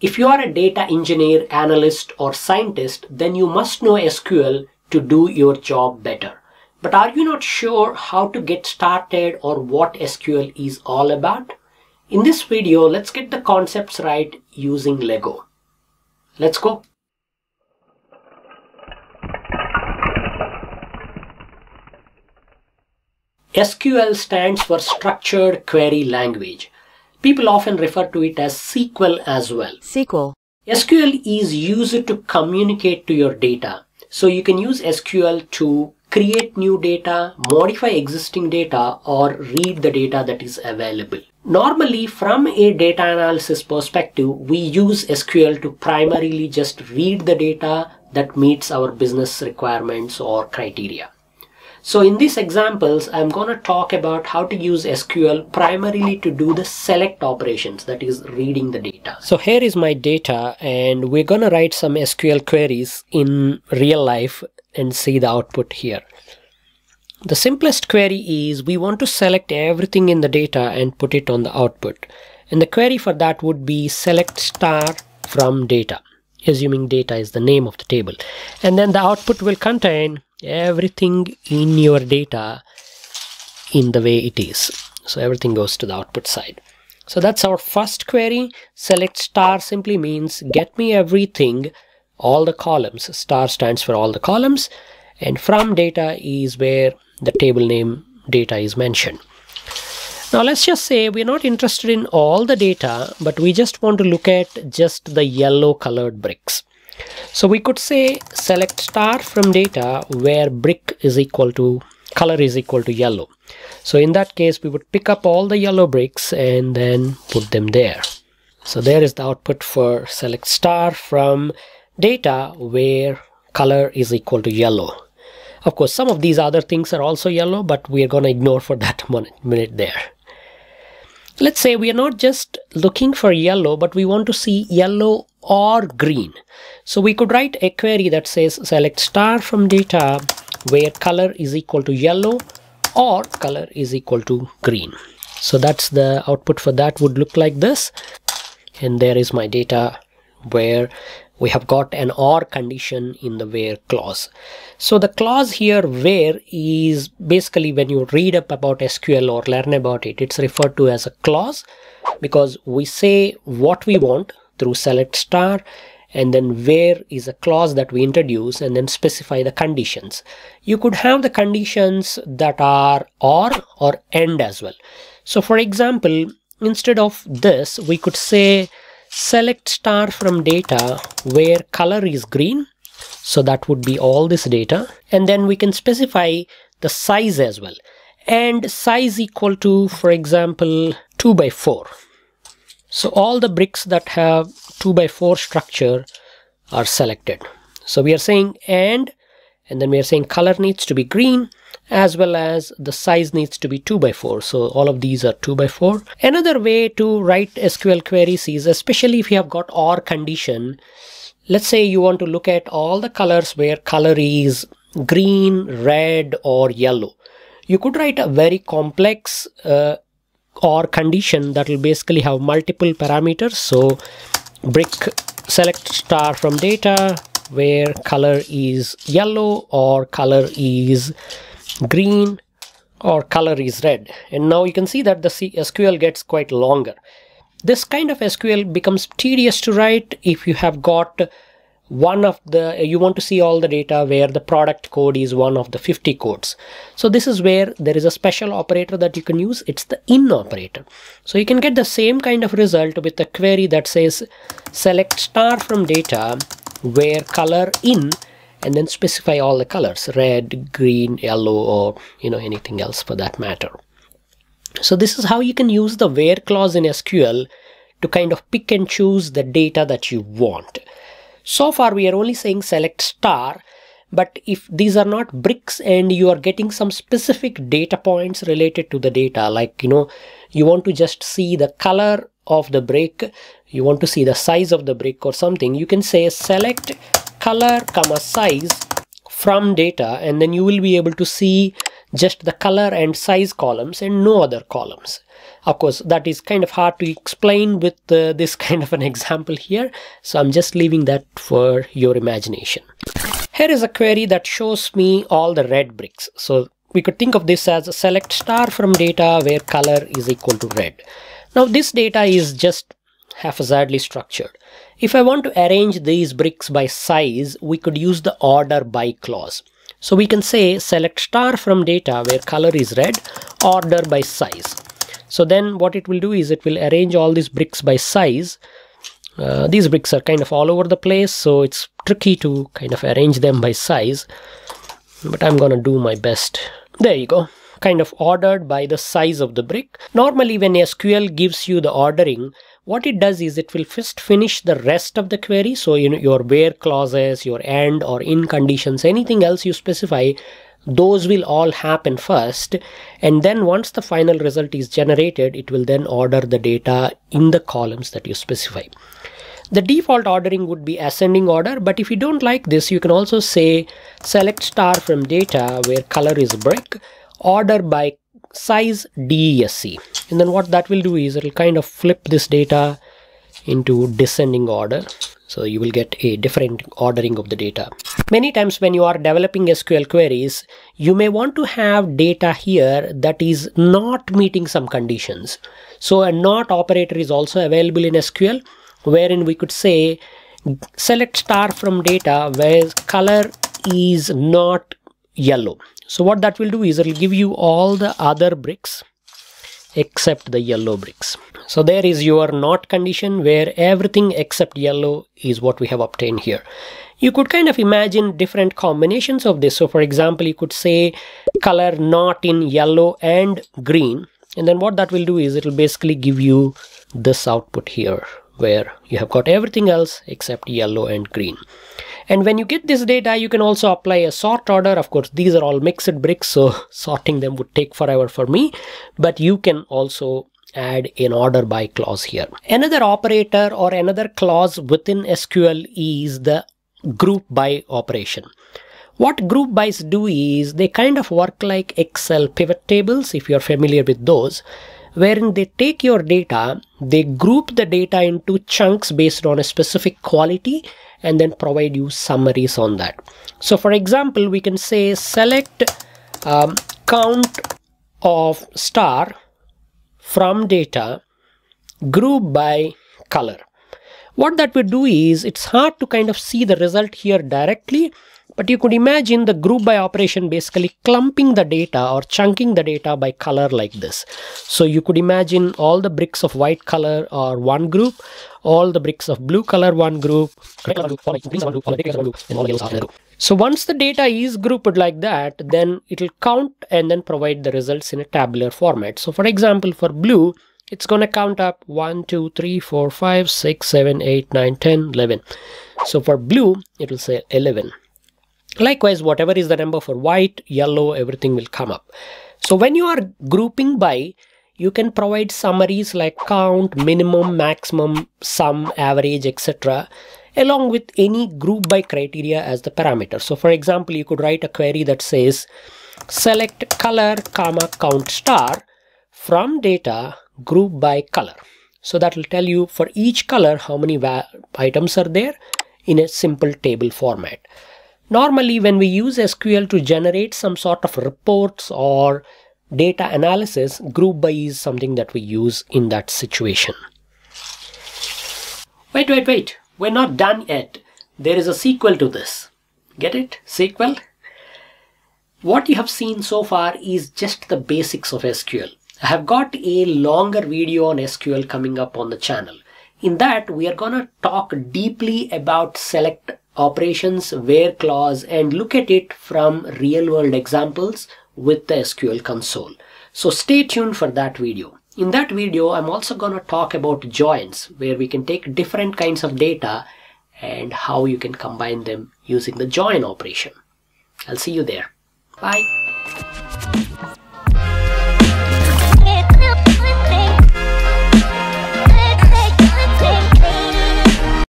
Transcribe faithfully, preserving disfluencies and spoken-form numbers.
If you are a data engineer, analyst, or scientist, then you must know S Q L to do your job better. But are you not sure how to get started or what S Q L is all about? In this video, let's get the concepts right using Lego. Let's go. S Q L stands for Structured Query Language. People often refer to it as S Q L as well. S Q L. S Q L is used to communicate to your data. So you can use S Q L to create new data, modify existing data, or read the data that is available. Normally, from a data analysis perspective, we use S Q L to primarily just read the data that meets our business requirements or criteria. So in these examples, I'm going to talk about how to use S Q L primarily to do the select operations, that is reading the data. So here is my data, and we're going to write some S Q L queries in real life and see the output here. The simplest query is we want to select everything in the data and put it on the output. And the query for that would be select star from data, assuming data is the name of the table. And then the output will contain everything in your data in the way it is. So everything goes to the output side. So that's our first query. Select star simply means get me everything, all the columns. Star stands for all the columns, and from data is where the table name data is mentioned. Now let's just say we're not interested in all the data, but we just want to look at just the yellow colored bricks. So we could say select star from data where brick is equal to color is equal to yellow. So in that case, we would pick up all the yellow bricks and then put them there. So there is the output for select star from data where color is equal to yellow. Of course, some of these other things are also yellow, but we are going to ignore for that minute there. Let's say we are not just looking for yellow, but we want to see yellow or green. So we could write a query that says select star from data where color is equal to yellow or color is equal to green. So that's the output for that would look like this. And there is my data where we have got an or condition in the where clause. So the clause here where is basically when you read up about S Q L or learn about it, it's referred to as a clause because we say what we want through select star, and then where is a clause that we introduce and then specify the conditions. You could have the conditions that are or or and as well. So for example, instead of this, we could say select star from data where color is green. So that would be all this data. And then we can specify the size as well. And size equal to, for example, two by four. So all the bricks that have two by four structure are selected. So we are saying and, and then we are saying color needs to be green, as well as the size needs to be two by four. So all of these are two by four. Another way to write S Q L queries is, especially if you have got or condition, let's say you want to look at all the colors where color is green, red, or yellow. You could write a very complex uh, or condition that will basically have multiple parameters. So brick select star from data where color is yellow or color is green or color is red. And now you can see that the S Q L gets quite longer. This kind of S Q L becomes tedious to write if you have got one of the, you want to see all the data where the product code is one of the fifty codes. So this is where there is a special operator that you can use. It's the in operator. So you can get the same kind of result with a query that says select star from data where color in, and then specify all the colors, red, green, yellow, or you know anything else for that matter. So this is how you can use the where clause in S Q L to kind of pick and choose the data that you want. So far, we are only saying select star, but if these are not bricks and you are getting some specific data points related to the data, like, you know, you want to just see the color of the brick, you want to see the size of the brick or something, you can say select color comma size from data, and then you will be able to see just the color and size columns and no other columns. Of course, that is kind of hard to explain with uh, this kind of an example here, so I'm just leaving that for your imagination. Here is a query that shows me all the red bricks. So we could think of this as a select star from data where color is equal to red. Now this data is just haphazardly structured. If I want to arrange these bricks by size, we could use the order by clause. So we can say select star from data where color is red, order by size. So then what it will do is it will arrange all these bricks by size. Uh, these bricks are kind of all over the place, so it's tricky to kind of arrange them by size, but I'm gonna do my best. There you go, kind of ordered by the size of the brick. Normally when S Q L gives you the ordering, what it does is it will first finish the rest of the query. So you know, your where clauses, your and or in conditions, anything else you specify, those will all happen first. And then once the final result is generated, it will then order the data in the columns that you specify. The default ordering would be ascending order, but if you don't like this, you can also say select star from data where color is brick, order by size D E S C. And then what that will do is it'll kind of flip this data into descending order. So you will get a different ordering of the data. Many times when you are developing S Q L queries, you may want to have data here that is not meeting some conditions. So a not operator is also available in S Q L, wherein we could say select star from data where color is not yellow. So what that will do is it'll give you all the other bricks except the yellow bricks. So there is your not condition where everything except yellow is what we have obtained here. You could kind of imagine different combinations of this. So for example, you could say color not in yellow and green. And then what that will do is it'll basically give you this output here, where you have got everything else except yellow and green. And when you get this data, you can also apply a sort order. Of course, these are all mixed bricks, so sorting them would take forever for me, but you can also add an order by clause here. Another operator or another clause within S Q L is the group by operation. What group bys do is they kind of work like Excel pivot tables, if you're familiar with those, wherein they take your data, they group the data into chunks based on a specific quality, and then provide you summaries on that. So for example, we can say select um, count of star from data group by color. What that would do is, it's hard to kind of see the result here directly, but you could imagine the group by operation basically clumping the data or chunking the data by color like this. So you could imagine all the bricks of white color are one group, all the bricks of blue color one group, red color group, and all yellows are another group. So once the data is grouped like that, then it'll count and then provide the results in a tabular format. So for example, for blue, it's going to count up one, two, three, four, five, six, seven, eight, nine, ten, eleven. So for blue, it will say eleven. Likewise, whatever is the number for white, yellow, everything will come up. So when you are grouping by, you can provide summaries like count, minimum, maximum, sum, average, et cetera, along with any group by criteria as the parameter. So for example, you could write a query that says select color, comma, count star from data group by color. So that will tell you for each color how many items are there in a simple table format. Normally, when we use S Q L to generate some sort of reports or data analysis, group by is something that we use in that situation. Wait, wait, wait. We're not done yet. There is a sequel to this. Get it? Sequel? What you have seen so far is just the basics of S Q L. I have got a longer video on S Q L coming up on the channel. In that, we are going to talk deeply about select operations, where clause, and look at it from real world examples with the S Q L console. So stay tuned for that video. In that video, I'm also going to talk about joins, where we can take different kinds of data and how you can combine them using the join operation. I'll see you there. Bye.